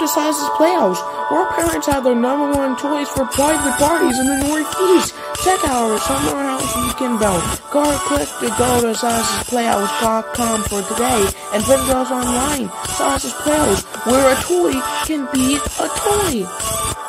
to Silas's Playhouse, where our parents have their #1 toys for private parties in the Northeast. Check out our summer house weekend belt. Click to go to Silas'sPlayhouse.com for today and visit us online. Silas's Playhouse, where a toy can be a toy.